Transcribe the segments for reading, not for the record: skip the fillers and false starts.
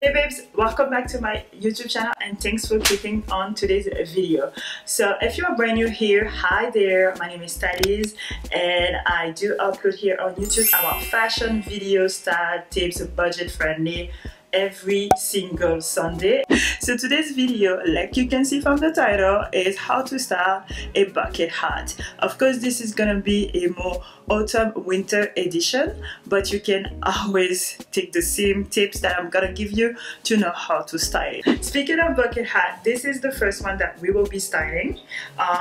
Hey babes, welcome back to my YouTube channel and thanks for clicking on today's video. So if you are brand new here, hi there, my name is Thaliz and I do upload here on YouTube about fashion videos, style tips, budget friendly every single Sunday. So today's video, like you can see from the title, is how to style a bucket hat. Of course this is gonna be a more autumn winter edition, but you can always take the same tips that I'm gonna give you to know how to style it. Speaking of bucket hat, this is the first one that we will be styling.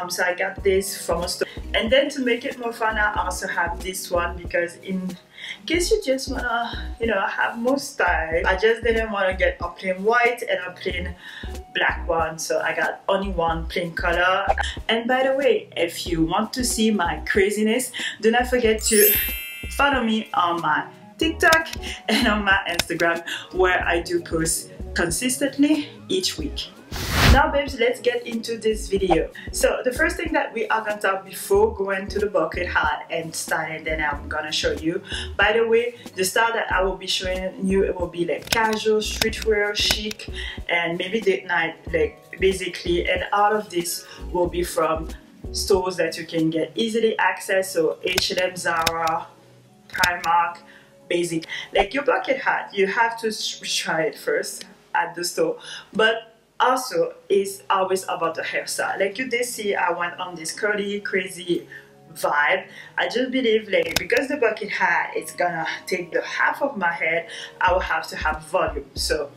So I got this from a store, and then to make it more fun I also have this one, because in case you just wanna, you know, have more style, I just didn't want to get a plain white and a plain black one, so I got only one plain color. And by the way, if you want to see my craziness, do not forget to follow me on my TikTok and on my Instagram, where I do post consistently each week. Now babes, let's get into this video. So the first thing that we are gonna talk before going to the bucket hat and styling, then I'm gonna show you. By the way, the style that I will be showing you, it will be like casual, streetwear, chic, and maybe date night, like basically. And all of this will be from stores that you can get easily access, so H&M, Zara, Primark, basic. Like your bucket hat, you have to try it first at the store, but also it's always about the hairstyle. Like you did see, I went on this curly crazy vibe. I just believe, like, because the bucket hat is gonna take the half of my head, I will have to have volume. So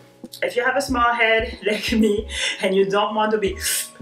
if you have a small head like me and you don't want to be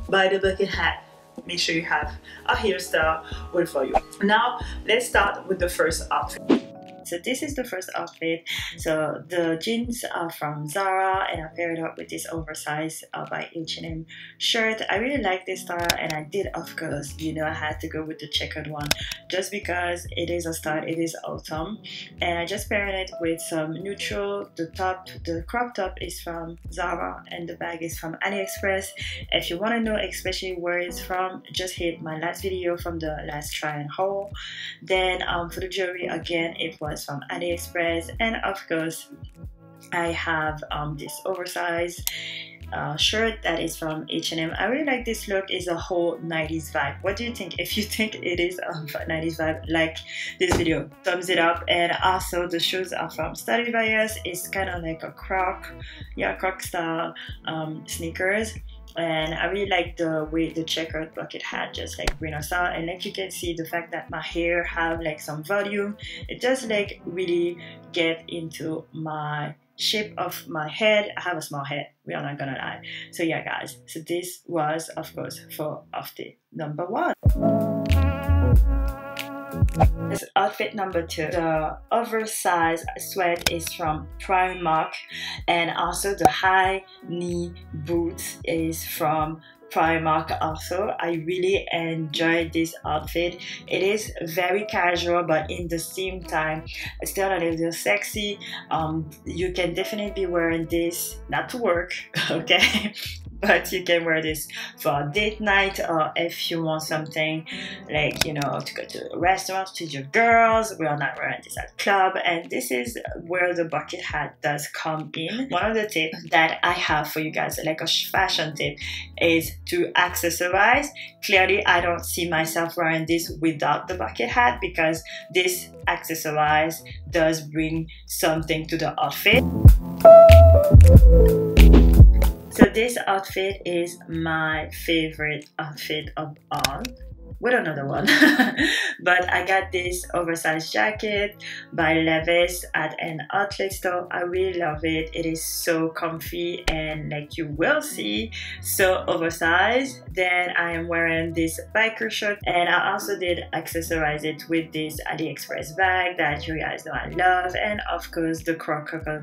by the bucket hat, make sure you have a hairstyle well for you. Now let's start with the first outfit. So this is the first outfit. So the jeans are from Zara and I paired up with this oversized by H&M shirt. I really like this style, and I did, of course, you know, I had to go with the checkered one just because it is a style, it is autumn. And I just paired it with some neutral. The top, the crop top is from Zara and the bag is from AliExpress. If you want to know especially where it's from, just hit my last video from the last try and haul. Then for the jewelry, again, it was from AliExpress, and of course I have this oversized shirt that is from H&M. I really like this look. It's a whole 90s vibe. What do you think? If you think it is a 90s vibe, like this video, thumbs it up. And also the shoes are from Stradivarius. It's kind of like a croc style sneakers. And I really like the way the checkered bucket hat just like brings us out. And like you can see, the fact that my hair have like some volume, it just like really get into my shape of my head. I have a small head, we are not gonna lie. So yeah guys, so this was of course for outfit number one. This outfit number two, the oversized sweat is from Primark, and also the high knee boots is from Primark also. I really enjoyed this outfit. It is very casual, but in the same time still a little sexy. You can definitely be wearing this not to work, okay, but you can wear this for date night, or if you want something like, you know, to go to a restaurant to your girls. We are not wearing this at club, and this is where the bucket hat does come in. One of the tips that I have for you guys, like a fashion tip, is to accessorize. Clearly I don't see myself wearing this without the bucket hat, because this accessorize does bring something to the outfit. So this outfit is my favorite outfit of all, with another one. But I got this oversized jacket by Levis at an outlet store. I really love it. It is so comfy and, like you will see, so oversized. Then I am wearing this biker shirt, and I also did accessorize it with this AliExpress bag that you guys know I love, and of course the crocodile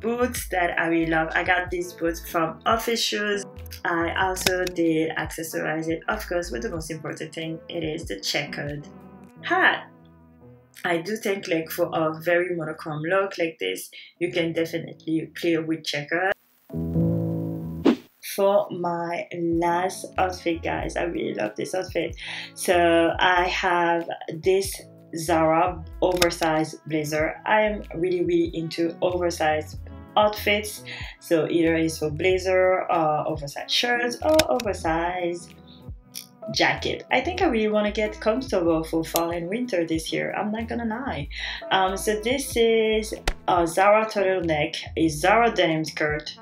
boots that I really love. I got these boots from Office Shoes. I also did accessorize it, of course, with the most important thing, it is the checkered hat. I do think, like, for a very monochrome look like this, you can definitely play with checkered. For my last outfit guys, I really love this outfit. So I have this Zara oversized blazer. I am really into oversized outfits. So either it's for blazer or oversized shirts or oversized jacket. I think I really want to get comfortable for fall and winter this year, I'm not gonna lie. So this is a Zara turtleneck, a Zara denim skirt,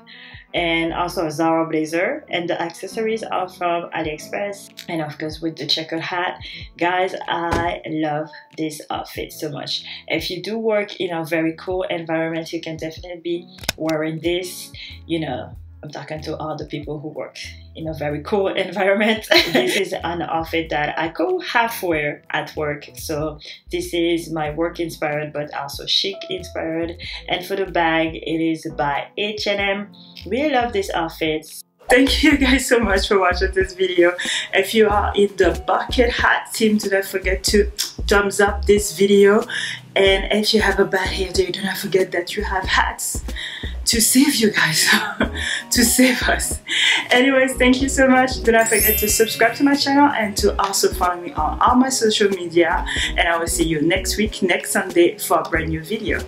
and also a Zara blazer, and the accessories are from AliExpress, and of course with the checkered hat. Guys, I love this outfit so much. If you do work in a very cool environment, you can definitely be wearing this. You know, I'm talking to all the people who work in a very cool environment. This is an outfit that I call half wear at work. So this is my work inspired but also chic inspired. And for the bag, it is by H&M. Really love this outfit. Thank you guys so much for watching this video. If you are in the bucket hat team, do not forget to thumbs up this video. And if you have a bad hair day, do not forget that you have hats to save you guys, to save us. Anyways, thank you so much. Do not forget to subscribe to my channel and to also follow me on all my social media. And I will see you next week, next Sunday, for a brand new video.